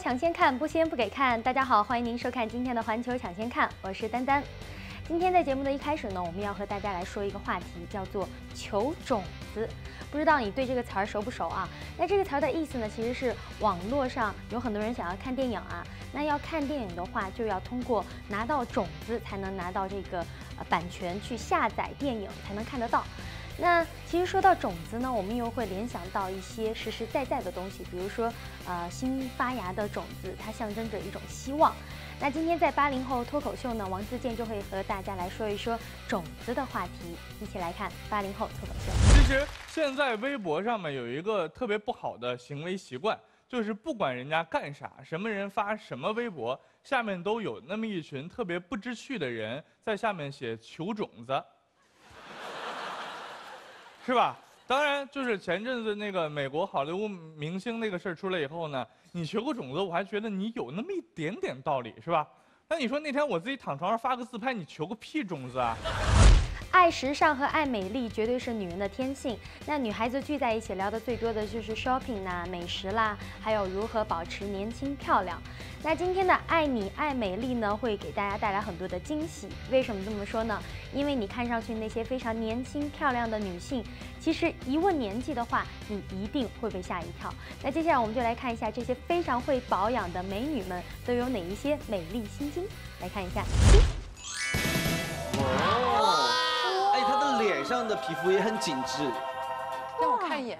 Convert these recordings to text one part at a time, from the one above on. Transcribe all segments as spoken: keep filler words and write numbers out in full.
抢先看，不先不给看。大家好，欢迎您收看今天的环球抢先看，我是丹丹。今天在节目的一开始呢，我们要和大家来说一个话题，叫做求种子。不知道你对这个词儿熟不熟啊？那这个词儿的意思呢，其实是网络上有很多人想要看电影啊，那要看电影的话，就要通过拿到种子才能拿到这个呃版权去下载电影才能看得到。那其实说到种子呢，我们又会联想到一些实实在在的东西，比如说呃新发芽的种子，它象征着一种希望。那今天在八零后脱口秀呢，王自健就会和大家来说一说种子的话题，一起来看八零后脱口秀。其实现在微博上面有一个特别不好的行为习惯，就是不管人家干啥，什么人发什么微博，下面都有那么一群特别不知趣的人在下面写求种子，是吧？当然，就是前阵子那个美国好莱坞明星那个事儿出来以后呢，你学过种子，我还觉得你有那么一点点道理，是吧？那你说那天我自己躺床上发个自拍，你求个屁种子啊！爱时尚和爱美丽绝对是女人的天性。那女孩子聚在一起聊的最多的就是 shopping 呐、啊、美食啦，还有如何保持年轻漂亮。那今天的爱你爱美丽呢，会给大家带来很多的惊喜。为什么这么说呢？因为你看上去那些非常年轻漂亮的女性，其实一问年纪的话，你一定会被吓一跳。那接下来我们就来看一下这些非常会保养的美女们都有哪一些美丽心经，来看一下。脸上的皮肤也很紧致，让我看一眼。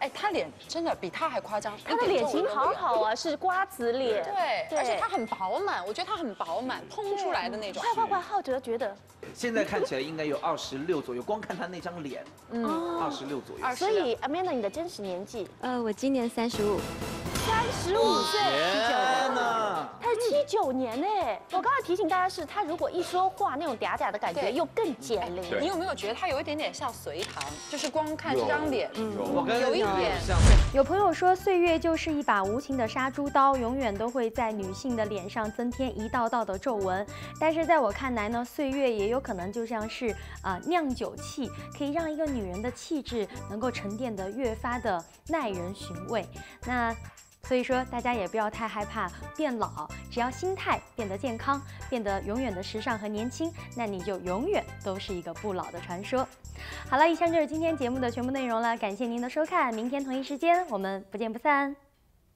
哎，她脸真的比她还夸张，她的脸型好好啊，是瓜子脸。对，对而且她很饱满，我觉得她很饱满，嘭出来的那种。快快快，浩哲觉得，现在看起来应该有二十六左右，光看她那张脸，嗯，二十六左右。所以 Amanda， 你的真实年纪？呃，我今年三十五。三十五岁，天哪！他是七九年哎！我刚才提醒大家是，他如果一说话那种嗲嗲的感觉又更减龄。你有没有觉得他有一点点像隋棠？就是光看这张脸，有一点。有朋友说，岁月就是一把无情的杀猪刀，永远都会在女性的脸上增添一道道的皱纹。但是在我看来呢，岁月也有可能就像是啊、呃、酿酒器，可以让一个女人的气质能够沉淀得越发的耐人寻味。那。所以说，大家也不要太害怕变老，只要心态变得健康，变得永远的时尚和年轻，那你就永远都是一个不老的传说。好了，以上就是今天节目的全部内容了，感谢您的收看，明天同一时间我们不见不散。